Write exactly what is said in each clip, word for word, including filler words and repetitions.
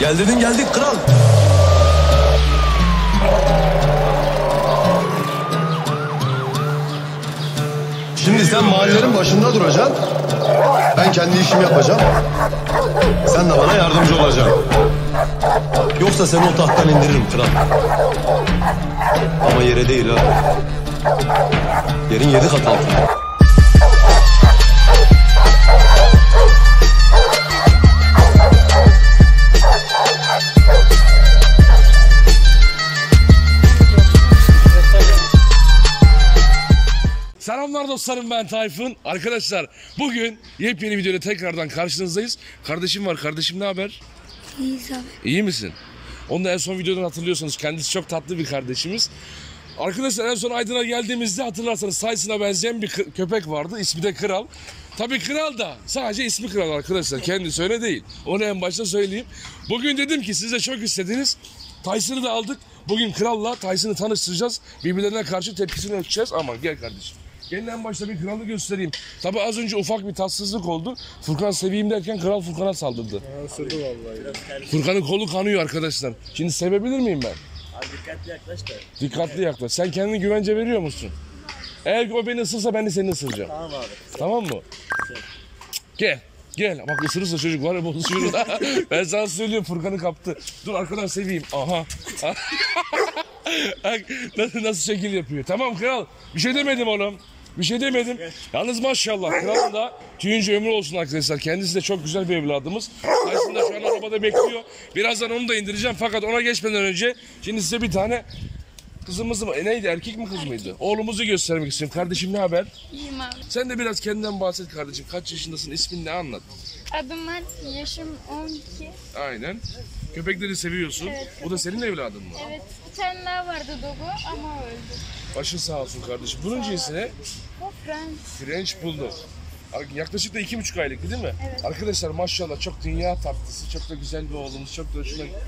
Gel dedin geldik kral. Şimdi sen mahallelerin başında duracaksın. Ben kendi işimi yapacağım. Sen de bana yardımcı olacaksın. Yoksa seni o tahttan indiririm kral. Ama yere değil ha. Yerin yedi kat altı. Selamlar dostlarım, ben Tayfun. Arkadaşlar bugün yepyeni videoyla tekrardan karşınızdayız. Kardeşim var. Kardeşim ne haber? İyiyiz abi. İyi misin? Onu da en son videodan hatırlıyorsanız, kendisi çok tatlı bir kardeşimiz. Arkadaşlar en son Aydın'a geldiğimizde hatırlarsanız sayısına benzeyen bir köpek vardı. İsmi de Kral. Tabii Kral da sadece ismi Kral arkadaşlar. Kendisi öyle değil. Onu en başta söyleyeyim. Bugün dedim ki siz de çok istediniz. Tyson'ı da aldık. Bugün Kral'la Tyson'ı tanıştıracağız. Birbirlerine karşı tepkisini ölçeceğiz. Ama gel kardeşim. Gelin en başta bir Kral'ı göstereyim. Tabi az önce ufak bir tatsızlık oldu. Furkan seveyim derken Kral Furkan'a saldırdı. Ha, sürdü vallahi. Furkan'ın kolu kanıyor arkadaşlar. Şimdi sevebilir miyim ben? Abi dikkatli yaklaş da. Dikkatli yaklaş. Sen kendine güvence veriyor musun? Eğer o beni ısırsa ben de seni ısıracağım. Tamam abi. Tamam mı? Gel. Gel. Bak ısırırsa çocuk var ya bozuşuyoruz. Ben sana söylüyorum, Furkan'ı kaptı. Dur arkadan seveyim. Aha. nasıl, nasıl şekil yapıyor. Tamam Kral. Bir şey demedim oğlum. Bir şey demedim. Yalnız maşallah Kral'ın da tüyüncü ömrü olsun arkadaşlar. Kendisi de çok güzel bir evladımız. Aslında şu an arabada bekliyor. Birazdan onu da indireceğim fakat ona geçmeden önce şimdi size bir tane kızımızı mı? E neydi? Erkek mi kız mıydı? Oğlumuzu göstermek istiyorum. Kardeşim ne haber? İyiyim abi. Sen de biraz kendinden bahset kardeşim. Kaç yaşındasın? İsmin ne? Anlat. Adım var. Yaşım on iki. Aynen. Köpekleri seviyorsun. Evet, o da senin evladın mı? Evet. Bir tane daha vardı Dogo ama öldü. Başın sağ olsun kardeşim. Bunun cinsi ne? Bu French. French Bulldog. Yaklaşık da iki buçuk aylık değil mi? Evet. Arkadaşlar maşallah çok dünya tatlısı, çok da güzel bir oğlumuz, çok da hoşuna gitti.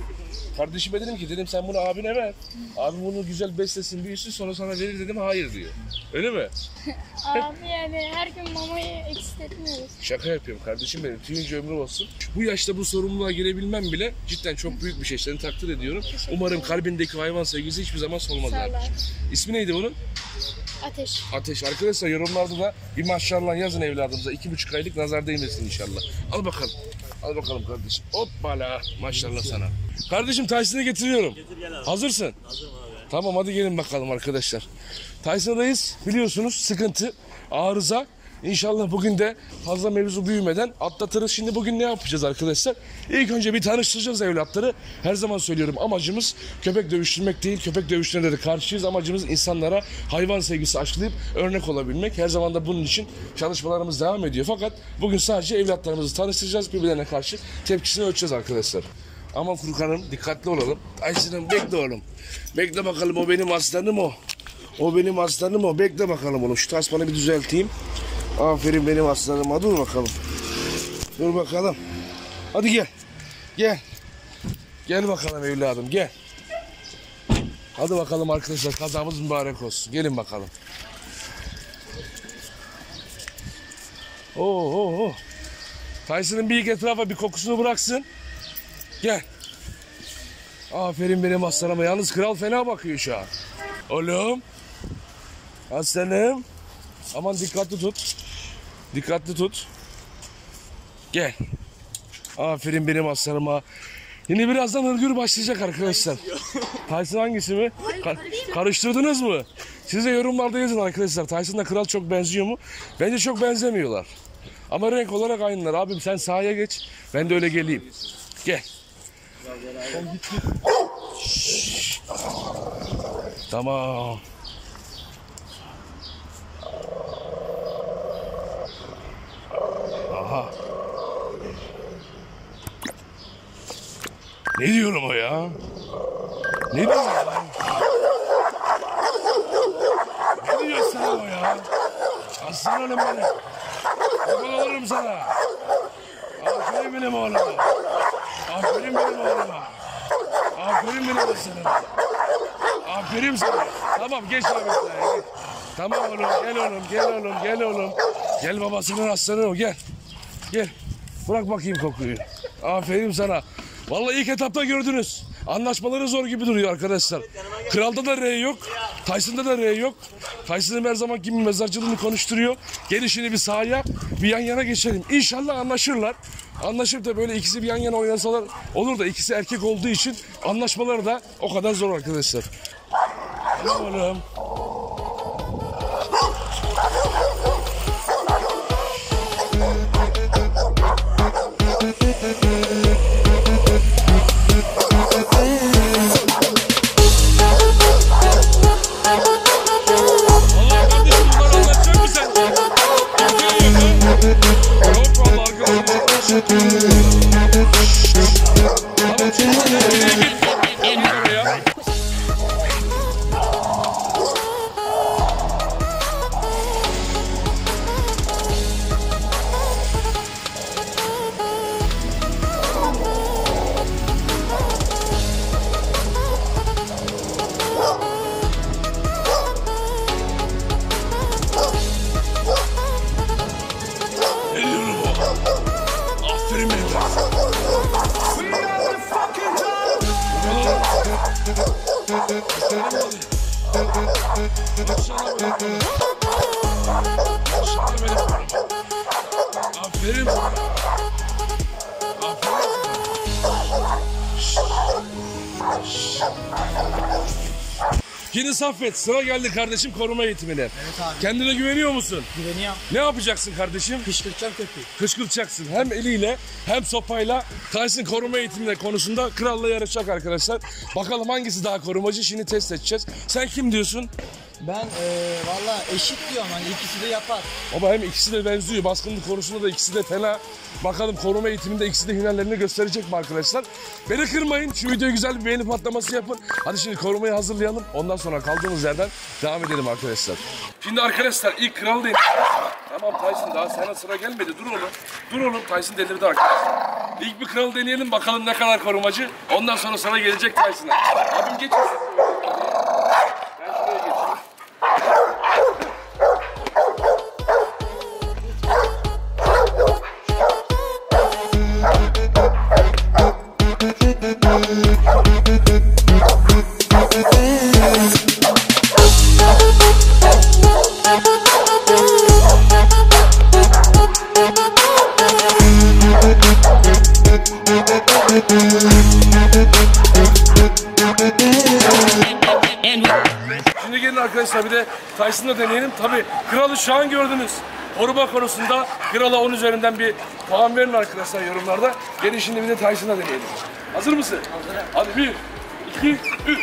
Kardeşime dedim ki, dedim sen bunu abine ver. Abi bunu güzel beslesin, büyüsün, sonra sana verir dedim, hayır diyor. Öyle mi? Abi yani her gün mamayı eksik etmiyoruz. Şaka yapıyorum kardeşim benim, tüyünce ömrü olsun. Bu yaşta bu sorumluluğa girebilmem bile cidden çok büyük bir şey. Seni takdir ediyorum. Umarım kalbindeki hayvan sevgisi hiçbir zaman solmaz. İsmi neydi bunun? Ateş. Ateş. Arkadaşlar yorumlarda da bir maşallah yazın evladımıza. İki buçuk aylık, nazar değmesin inşallah. Al bakalım. Al bakalım kardeşim. Hoppala. Maşallah sana. Kardeşim Tyson'ı getiriyorum. Getir gel abi. Hazırsın. Hazırım abi. Tamam hadi gelin bakalım arkadaşlar. Tyson'dayız. Biliyorsunuz sıkıntı, arıza. İnşallah bugün de fazla mevzu büyümeden atlatırız. Şimdi bugün ne yapacağız arkadaşlar? İlk önce bir tanıştıracağız evlatları. Her zaman söylüyorum, amacımız köpek dövüştürmek değil. Köpek dövüştürmelere karşıyız. Amacımız insanlara hayvan sevgisi aşılayıp örnek olabilmek. Her zaman da bunun için çalışmalarımız devam ediyor. Fakat bugün sadece evlatlarımızı tanıştıracağız. Birbirlerine karşı tepkisini ölçeceğiz arkadaşlar. Ama Furkan'ım dikkatli olalım. Ayşe'nin bekle oğlum. Bekle bakalım, o benim aslanım o. O benim aslanım o. Bekle bakalım oğlum. Şu tasmanı bir düzelteyim. Aferin benim aslanıma. Dur bakalım. Dur bakalım. Hadi gel. Gel. Gel bakalım evladım, gel. Hadi bakalım arkadaşlar, kazamız mübarek olsun. Gelin bakalım. Oo oo oo. Tyson'ın bir ilk etrafa bir kokusunu bıraksın. Gel. Aferin benim aslanıma. Yalnız Kral fena bakıyor şu an. Oğlum. Aslanım. Aman dikkatli tut. Dikkatli tut. Gel. Aferin benim aslanıma. Yine birazdan hırgür başlayacak arkadaşlar. Tyson hangisi mi? Kar karıştırdınız mı? Siz de yorumlarda yazın arkadaşlar. Tyson'la Kral çok benziyor mu? Bence çok benzemiyorlar. Ama renk olarak aynılar. Abim sen sahaya geç. Ben de öyle geleyim. Gel. Tamam. Aha. Ne diyorum o ya? Ne diyorum ya? Ne diyorsun sen o ya? Aslan oğlum beni. Oğlum olurum sana. Aferin benim oğluma. Aferin benim oğluma. Aferin benim aslanıma. Aferin sana. Tamam geç abi sen. Tamam oğlum gel oğlum gel oğlum gel oğlum. Gel babasının aslanı o, gel. Gel. Bırak bakayım kokuyu. Aferin sana. Vallahi ilk etapta gördünüz. Anlaşmaları zor gibi duruyor arkadaşlar. Kral'da da R yok. Tyson'da da R yok. Tyson'ın her zaman gibi mezarcılığını konuşturuyor. Gelişini bir sahaya, bir yan yana geçelim. İnşallah anlaşırlar. Anlaşıp da böyle ikisi bir yan yana oynasalar olur da ikisi erkek olduğu için anlaşmaları da o kadar zor arkadaşlar. Oğlum. Aferin. Yine Saffet, sıra geldi kardeşim koruma eğitimine. Evet abi. Kendine güveniyor musun? Güveniyorum. Ne yapacaksın kardeşim? Kışkırtacağım köpeği. Kışkırtacaksın. Hem eliyle hem sopayla Tyson koruma eğitimine konusunda Kral'la yarışacak arkadaşlar. Bakalım hangisi daha korumacı, şimdi test edeceğiz. Sen kim diyorsun? Ben ee, valla eşit diyorum, hani ikisi de yapar. Ama hem ikisi de benziyor, baskınlık konusunda da ikisi de fena. Bakalım koruma eğitiminde ikisi de hünerlerini gösterecek mi arkadaşlar? Beni kırmayın, şu videoya güzel bir beğeni patlaması yapın. Hadi şimdi korumayı hazırlayalım, ondan sonra kaldığımız yerden devam edelim arkadaşlar. Şimdi arkadaşlar ilk Kral değil. Tamam Tyson, daha sana sıra gelmedi, dur oğlum. Dur oğlum, Tyson delirdi arkadaşlar. İlk bir Kralı deneyelim, bakalım ne kadar korumacı. Ondan sonra sana gelecek Tyson'a. Abim geç. Şimdi gelin arkadaşlar bir de Tyson'la deneyelim. Tabii Kralı şu an gördünüz. Koruma konusunda Kral'a on üzerinden bir puan verin arkadaşlar yorumlarda. Gelin şimdi bir de Tyson'la deneyelim. Hazır mısın? Hazır. Hadi bir, iki, üç.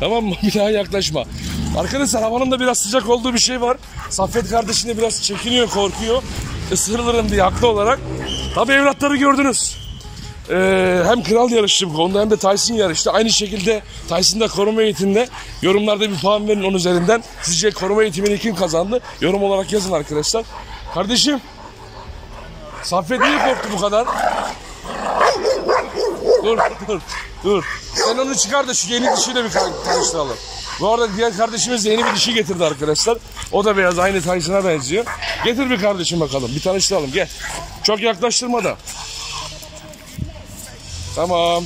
Tamam mı? Bir daha yaklaşma. Arkadaşlar havanın da biraz sıcak olduğu bir şey var. Saffet kardeşine biraz çekiniyor, korkuyor. Isırılırım diye haklı olarak. Tabii evlatları gördünüz. Ee, hem Kral yarıştı bu konuda hem de Tyson yarıştı. Aynı şekilde Tyson'da koruma eğitiminde yorumlarda bir puan verin onun üzerinden. Sizce koruma eğitimini kim kazandı? Yorum olarak yazın arkadaşlar. Kardeşim, Saffet niye korktu bu kadar? Dur, dur, dur. Sen onu çıkar da şu yeni dişiyle bir tanıştıralım. Bu arada diğer kardeşimiz de yeni bir dişi getirdi arkadaşlar. O da beyaz, aynı Tyson'a benziyor. Getir bir kardeşim bakalım, bir tanıştıralım, gel. Çok yaklaştırma da. Tamam.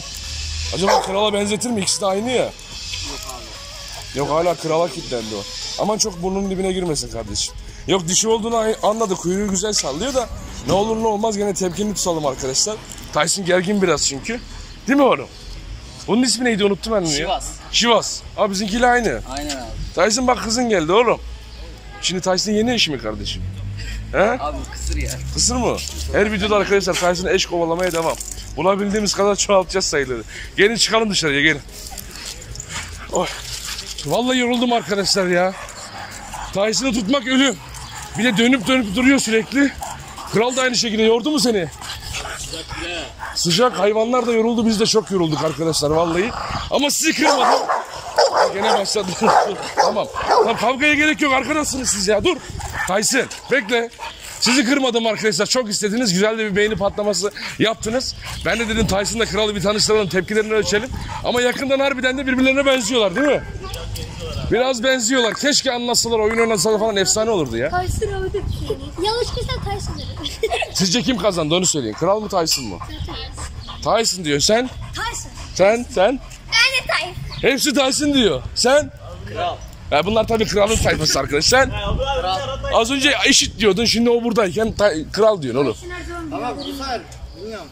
Acaba Kral'a benzetir mi? İkisi de aynı ya. Yok abi. Yok, hala Kral'a kilitlendi o. Aman çok burnunun dibine girmesin kardeşim. Yok, dişi olduğunu anladı, kuyruğu güzel sallıyor da ne olur ne olmaz gene tepkinli tutalım arkadaşlar. Tyson gergin biraz çünkü. Değil mi oğlum? Bunun ismi neydi, unuttum ben onu ya. Şivas. Şivas. Abi bizimkiyle aynı. Aynen abi. Tyson bak kızın geldi oğlum. Şimdi Tyson yeni eşi mi kardeşim? He? Abi kısır ya. Kısır mı? Her videoda arkadaşlar Tyson'ı eş kovalamaya devam. Bulabildiğimiz kadar çoğaltacağız sayıları. Gelin çıkalım dışarıya, gelin. Oh. Vallahi yoruldum arkadaşlar ya. Tyson'ı tutmak ölüm. Bir de dönüp dönüp duruyor sürekli. Kral da aynı şekilde, yordu mu seni? Sıcak bile. Sıcak, hayvanlar da yoruldu, biz de çok yorulduk arkadaşlar vallahi. Ama sizi kırmadım. Gene başladı. Tamam. Lan kavgaya gerek yok, arkadaşsınız siz ya, dur. Tyson bekle. Sizi kırmadım arkadaşlar, çok istediniz, güzel de bir beğeni patlaması yaptınız. Ben de dedim Tyson'la Kral'ı bir tanıştıralım, tepkilerini ölçelim. Ama yakından harbiden de birbirlerine benziyorlar değil mi? Biraz benziyorlar. Keşke anlatsalar, oyun oynasalar falan, efsane olurdu ya. Tyson öyle bir şey. Yanlış kıysan Tyson derim. Sizce kim kazandı onu söyleyin. Kral mı Tyson mu? Tyson. Tyson diyor. Sen? Tyson. Sen? Sen? Ben de Tyson. Hepsi Tyson diyor. Sen? Kral. Ya bunlar tabii kralın tayfası arkadaş. Sen? Kral. Az önce eşit diyordun, şimdi o buradayken kral diyorsun oğlum. Tamam güzel. Bilmiyorum.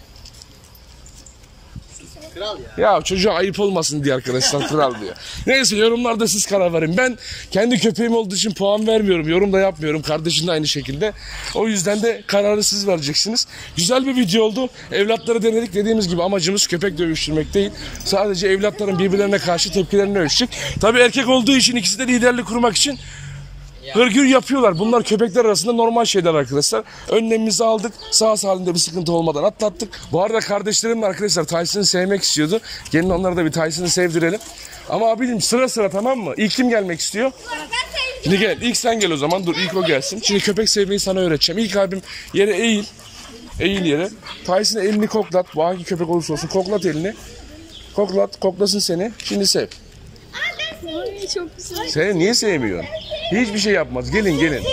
Kral ya. Ya çocuğa ayıp olmasın diye arkadaşlar kral diyor. Neyse, yorumlarda siz karar verin. Ben kendi köpeğim olduğu için puan vermiyorum. Yorum da yapmıyorum. Kardeşim de aynı şekilde. O yüzden de kararı siz vereceksiniz. Güzel bir video oldu. Evlatları denedik, dediğimiz gibi amacımız köpek dövüştürmek değil. Sadece evlatların birbirlerine karşı tepkilerini ölçtük. Tabii erkek olduğu için ikisi de liderlik kurmak için hırgür yapıyorlar. Bunlar köpekler arasında normal şeyler arkadaşlar. Önlemimizi aldık. Sağ salimde bir sıkıntı olmadan atlattık. Bu arada kardeşlerim arkadaşlar Tyson'ı sevmek istiyordu. Gelin onlara da bir Tyson'ı sevdirelim. Ama abicim sıra sıra, tamam mı? İlk kim gelmek istiyor? Şimdi gel. İlk sen gel o zaman. Dur ilk o gelsin. Şimdi köpek sevmeyi sana öğreteceğim. İlk abim yere eğil. Eğil yere. Tyson'ı elini koklat. Bu hangi köpek olursa olsun koklat elini. Koklat. Koklasın seni. Şimdi sev. Çok güzel. Sen niye sevmiyorsun? Hiçbir şey yapmaz. Gelin gelin.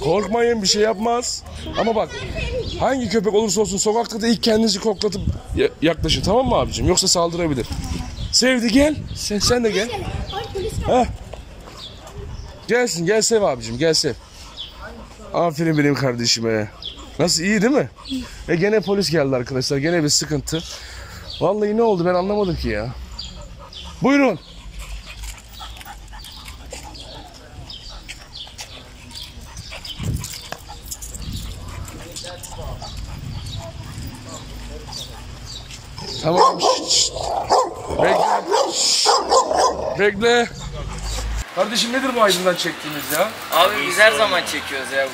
Korkmayın, bir şey yapmaz. Ama bak hangi köpek olursa olsun sokakta da ilk kendinizi koklatıp yaklaşın, tamam mı abicim? Yoksa saldırabilir. Sevdi, gel. Sen, sen de gel. Heh. Gelsin, gel sev abicim, gel sev. Aferin benim kardeşime. Nasıl, iyi değil mi? E gene polis geldi arkadaşlar, gene bir sıkıntı. Vallahi ne oldu ben anlamadım ki ya. Buyurun. Tamam. Bekle. Bekle. Kardeşim nedir bu Aydın'dan çektiğiniz ya? Abi biz her zaman çekiyoruz ya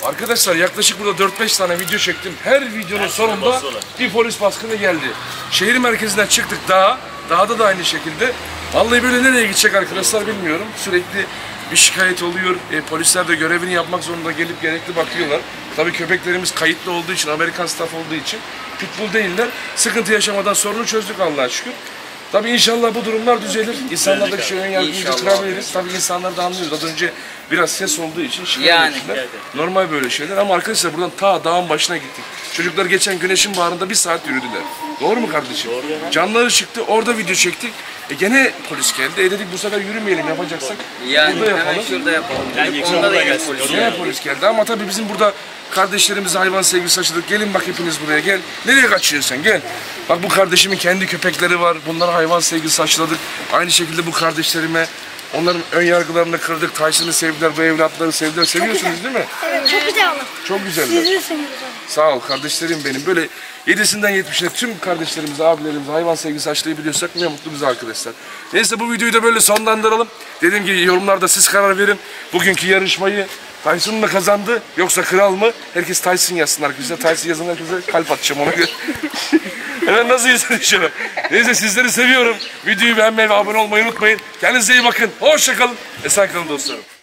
bunları. Arkadaşlar yaklaşık burada dört beş tane video çektim. Her videonun her sonunda basıyorlar. Bir polis baskını geldi. Şehir merkezinden çıktık dağa. Dağda da aynı şekilde. Vallahi böyle nereye gidecek arkadaşlar bilmiyorum. Sürekli bir şikayet oluyor. E, polisler de görevini yapmak zorunda, gelip gerekli bakıyorlar. Tabii köpeklerimiz kayıtlı olduğu için, American Staff olduğu için pitbull değiller. Sıkıntı yaşamadan sorunu çözdük Allah'a şükür. Tabii inşallah bu durumlar düzelir. İnsanlardaki şu ön yargıyı kırabiliriz. Tabii insanlar da anlıyoruz. Az önce biraz ses olduğu için şikayet yani, evet. Normal böyle şeyler ama arkadaşlar buradan ta dağın başına gittik. Çocuklar geçen güneşin bağrında bir saat yürüdüler. Doğru mu kardeşim? Doğru. Canları çıktı, orada video çektik. E gene polis geldi. E dedik bu sefer yürümeyelim, yapacaksak yani, burada yapalım. Yani şurada yapalım. Yani yani onda da geldi polis. Gene polis geldi ama tabii bizim burada kardeşlerimize hayvan sevgisi açıldık. Gelin bak hepiniz buraya, gel. Nereye kaçıyorsun sen, gel. Bak bu kardeşimin kendi köpekleri var. Bunlara hayvan sevgisi açıladık. Aynı şekilde bu kardeşlerime, onların ön yargılarını kırdık. Tyson'ı sevdiler, bu evlatları sevdiler. Seviyorsunuz değil mi? Evet, çok güzel olur. Çok güzel. Siz de seviyorsunuz. Sağ ol kardeşlerim benim. Böyle yedisinden yetmişine tüm kardeşlerimize, abilerimize hayvan sevgisi açlayabiliyorsak ne mutlu bize arkadaşlar. Neyse bu videoyu da böyle sonlandıralım. Dediğim gibi yorumlarda siz karar verin. Bugünkü yarışmayı Tyson mı kazandı yoksa Kral mı? Herkes Tyson yazsın arkadaşlar. Tyson yazan herkese kalp atacağım ona göre. Hemen nasıl insan düşünüyorum. Neyse sizleri seviyorum. Videoyu beğenmeyi ve abone olmayı unutmayın. Kendinize iyi bakın. Hoşça kalın. Esen kalın dostlarım.